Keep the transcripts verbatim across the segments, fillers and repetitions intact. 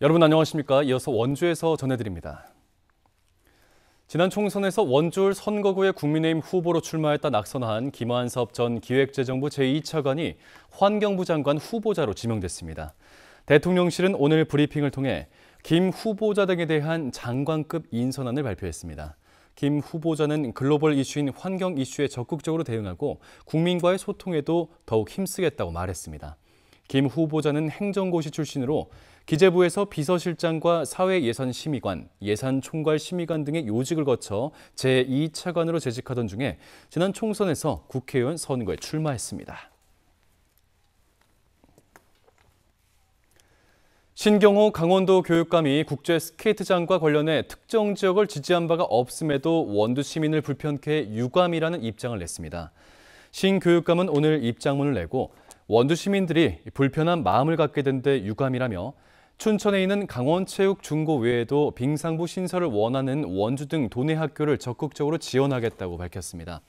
여러분 안녕하십니까? 이어서 원주에서 전해드립니다. 지난 총선에서 원주 선거구의 국민의힘 후보로 출마했다 낙선한 김완섭 전 기획재정부 제이 차관이 환경부 장관 후보자로 지명됐습니다. 대통령실은 오늘 브리핑을 통해 김 후보자 등에 대한 장관급 인선안을 발표했습니다. 김 후보자는 글로벌 이슈인 환경 이슈에 적극적으로 대응하고 국민과의 소통에도 더욱 힘쓰겠다고 말했습니다. 김 후보자는 행정고시 출신으로 기재부에서 비서실장과 사회예산심의관, 예산총괄심의관 등의 요직을 거쳐 제이 차관으로 재직하던 중에 지난 총선에서 국회의원 선거에 출마했습니다. 신경호 강원도 교육감이 국제 스케이트장과 관련해 특정 지역을 지지한 바가 없음에도 원주 시민을 불편케 해 유감이라는 입장을 냈습니다. 신 교육감은 오늘 입장문을 내고 원주 시민들이 불편한 마음을 갖게 된 데 유감이라며 춘천에 있는 강원체육중고 외에도 빙상부 신설을 원하는 원주 등 도내 학교를 적극적으로 지원하겠다고 밝혔습니다.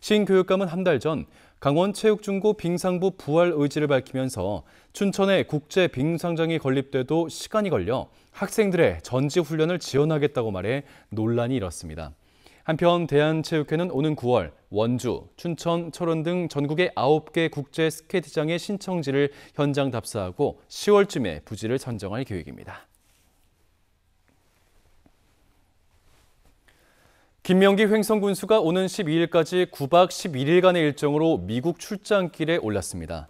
신 교육감은 한 달 전 강원체육중고 빙상부 부활 의지를 밝히면서 춘천에 국제 빙상장이 건립돼도 시간이 걸려 학생들의 전지훈련을 지원하겠다고 말해 논란이 일었습니다. 한편 대한체육회는 오는 구월 원주, 춘천, 철원 등 전국의 아홉 개 국제 스케이트장의 신청지를 현장 답사하고 시월쯤에 부지를 선정할 계획입니다. 김명기 횡성군수가 오는 십이일까지 구박 십일일간의 일정으로 미국 출장길에 올랐습니다.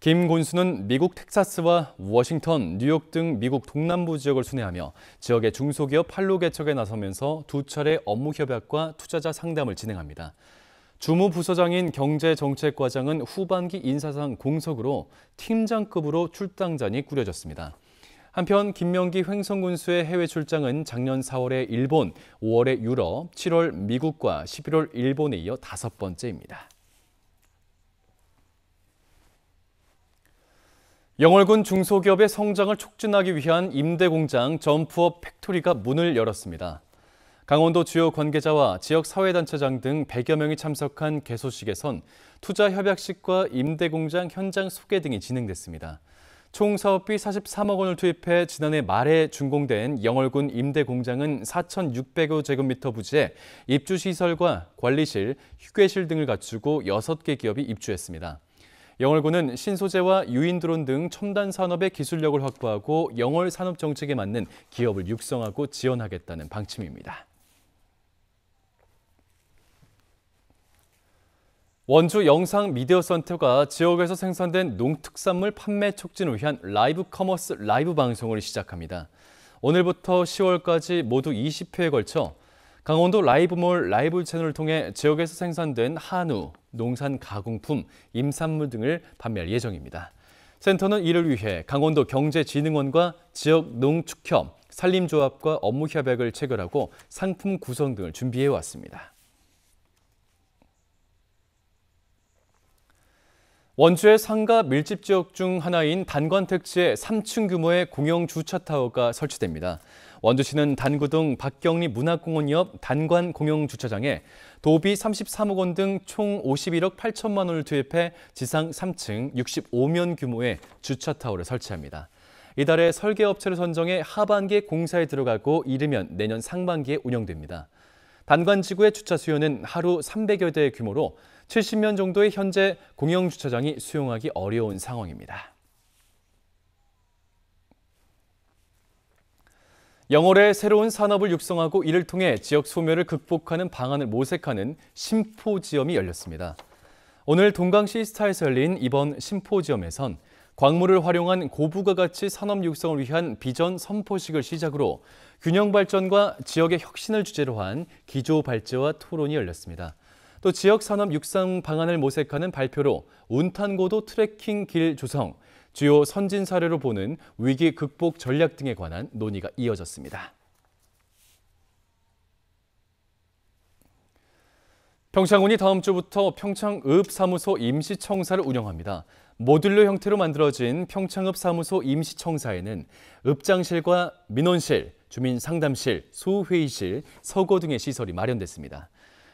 김 군수는 미국 텍사스와 워싱턴, 뉴욕 등 미국 동남부 지역을 순회하며 지역의 중소기업 판로 개척에 나서면서 두 차례 업무 협약과 투자자 상담을 진행합니다. 주무 부서장인 경제정책과장은 후반기 인사상 공석으로 팀장급으로 출당잔이 꾸려졌습니다. 한편 김명기 횡성군수의 해외 출장은 작년 사월에 일본, 오월에 유럽, 칠월 미국과 십일월 일본에 이어 다섯 번째입니다. 영월군 중소기업의 성장을 촉진하기 위한 임대공장 점프업 팩토리가 문을 열었습니다. 강원도 주요 관계자와 지역 사회단체장 등 백여 명이 참석한 개소식에선 투자협약식과 임대공장 현장 소개 등이 진행됐습니다. 총 사업비 사십삼억 원을 투입해 지난해 말에 준공된 영월군 임대공장은 사천육백여 제곱미터 부지에 입주시설과 관리실, 휴게실 등을 갖추고 여섯 개 기업이 입주했습니다. 영월군은 신소재와 유인드론 등 첨단 산업의 기술력을 확보하고 영월 산업 정책에 맞는 기업을 육성하고 지원하겠다는 방침입니다. 원주 영상미디어센터가 지역에서 생산된 농특산물 판매 촉진을 위한 라이브 커머스 라이브 방송을 시작합니다. 오늘부터 시월까지 모두 이십 회에 걸쳐 강원도 라이브몰 라이브 채널을 통해 지역에서 생산된 한우, 농산 가공품, 임산물 등을 판매할 예정입니다. 센터는 이를 위해 강원도 경제진흥원과 지역 농축협, 산림조합과 업무 협약을 체결하고 상품 구성 등을 준비해 왔습니다. 원주의 상가 밀집 지역 중 하나인 단관 택지에 삼 층 규모의 공영 주차타워가 설치됩니다. 원주시는 단구동 박경리 문학공원 옆 단관 공영 주차장에 도비 삼십삼억 원 등 총 오십일억 팔천만 원을 투입해 지상 삼 층 육십오 면 규모의 주차타워를 설치합니다. 이달에 설계업체를 선정해 하반기에 공사에 들어가고 이르면 내년 상반기에 운영됩니다. 단관 지구의 주차 수요는 하루 삼백여 대의 규모로 칠십 면 정도의 현재 공영주차장이 수용하기 어려운 상황입니다. 영월의 새로운 산업을 육성하고 이를 통해 지역 소멸을 극복하는 방안을 모색하는 심포지엄이 열렸습니다. 오늘 동강시 스타에서 열린 이번 심포지엄에선 광물을 활용한 고부가 가치 산업 육성을 위한 비전 선포식을 시작으로 균형 발전과 지역의 혁신을 주제로 한 기조 발제와 토론이 열렸습니다. 또 지역 산업 육성 방안을 모색하는 발표로 운탄고도 트레킹 길 조성, 주요 선진 사례로 보는 위기 극복 전략 등에 관한 논의가 이어졌습니다. 평창군이 다음 주부터 평창읍사무소 임시청사를 운영합니다. 모듈러 형태로 만들어진 평창읍사무소 임시청사에는 읍장실과 민원실, 주민상담실, 소회의실, 서거 등의 시설이 마련됐습니다.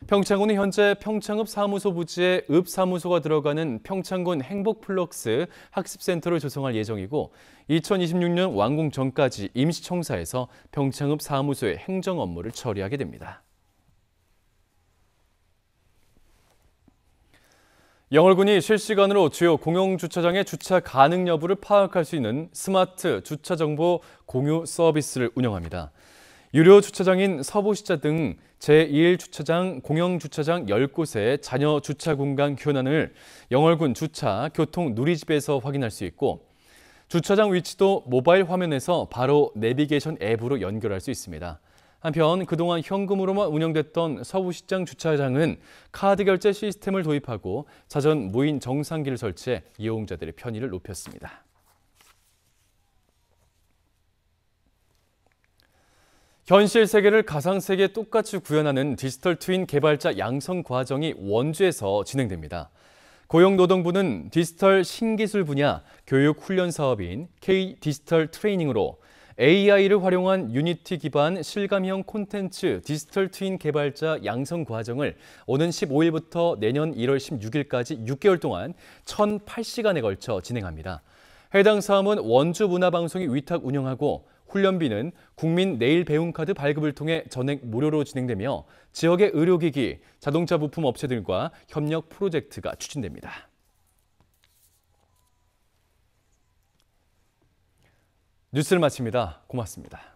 평창군은 현재 평창읍사무소 부지에 읍사무소가 들어가는 평창군 행복플럭스 학습센터를 조성할 예정이고 이천이십육 년 완공 전까지 임시청사에서 평창읍사무소의 행정 업무를 처리하게 됩니다. 영월군이 실시간으로 주요 공영주차장의 주차 가능 여부를 파악할 수 있는 스마트 주차정보 공유 서비스를 운영합니다. 유료 주차장인 서부시자 등 제일 주차장, 공영주차장 열 곳의 잔여 주차 공간 현황을 영월군 주차, 교통 누리집에서 확인할 수 있고 주차장 위치도 모바일 화면에서 바로 내비게이션 앱으로 연결할 수 있습니다. 한편 그동안 현금으로만 운영됐던 서부시장 주차장은 카드 결제 시스템을 도입하고 자전 무인 정상기를 설치해 이용자들의 편의를 높였습니다. 현실 세계를 가상 세계 똑같이 구현하는 디지털 트윈 개발자 양성 과정이 원주에서 진행됩니다. 고용노동부는 디지털 신기술 분야 교육 훈련 사업인 K-디지털 트레이닝으로 에이아이를 활용한 유니티 기반 실감형 콘텐츠 디지털 트윈 개발자 양성 과정을 오는 십오 일부터 내년 일월 십육일까지 육 개월 동안 천팔 시간에 걸쳐 진행합니다. 해당 사업은 원주문화방송이 위탁 운영하고 훈련비는 국민 내일 배움 카드 발급을 통해 전액 무료로 진행되며 지역의 의료기기, 자동차 부품 업체 들과 협력 프로젝트가 추진됩니다. 뉴스를 마칩니다. 고맙습니다.